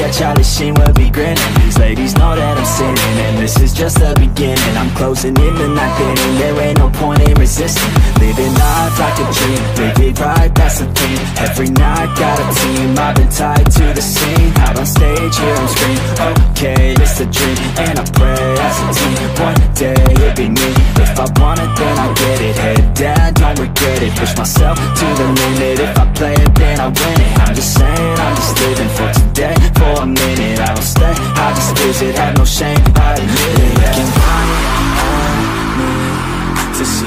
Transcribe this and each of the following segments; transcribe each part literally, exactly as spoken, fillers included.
Yeah, Childish Sheen will be grinning. These ladies know that I'm sinning, and this is just the beginning. I'm closing in the night inning. There ain't no point in resisting. Living life like a dream, dig it right past the thing. Every night got a team, I've been tied to the scene. Out on stage, here I'm scream. Okay, it's a dream, and I pray as a team. One day it'd be me. If I want it, then I get it. Head down, don't regret it. Push myself to the limit. If I play it, then I win it. I'm just saying, I'm just living for today, for a minute. I don't stay, I just visit. Have no shame, I admit it. Looking on me to see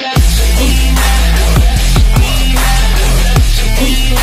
best of me now. Best of me now. Best of me now.